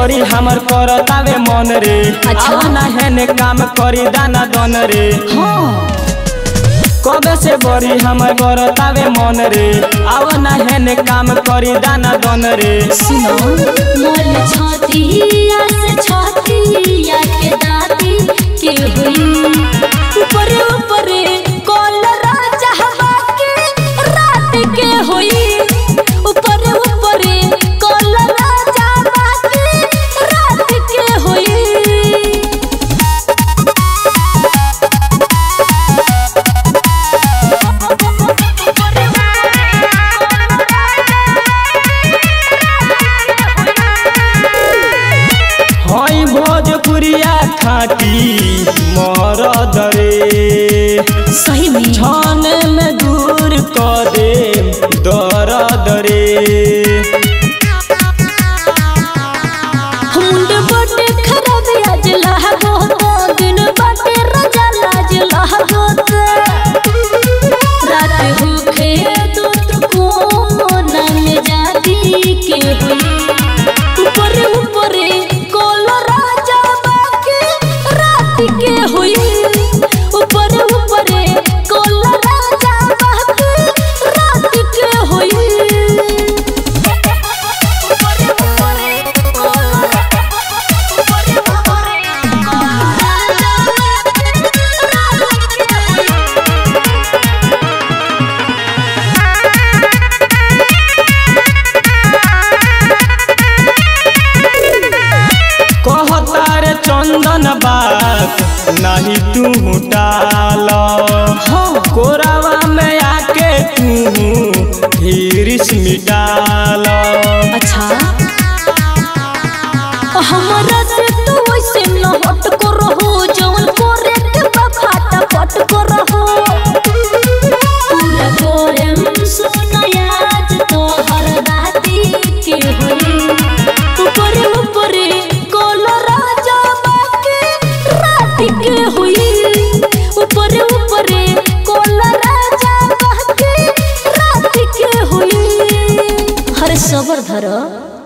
करी हमर करतावे मन रे, आओ ना हेने काम करी दाना दन रे। कबे से बड़ी हमर करतावे मन रे, आओ ना हेने काम करी दाना दन रे। सुनो मोर छाती या से छाती या के दाती के हुई ऊपर ऊपर कोल राजा हवा के रात के हुई भोजपुरिया खाटी मोर दरे, सही में छान में दूर कर दे दर दरे। मुंड बटे खराब अजला होत, दिन बटे रजला अजला होत, रात होखे तो कोन में जाती के ऊपर ऊपर चंदन बात नहीं तू हटाल, कोरावा में आके तू धीरिस मिटाल। अच्छा हमरा से तू ऐसे न हट को रहो, जवन कोरे के बफाटा पट को रहो। पूरा कोरम सुना याद तो हर दाती के होई ऊपर ऊपर सबर धर।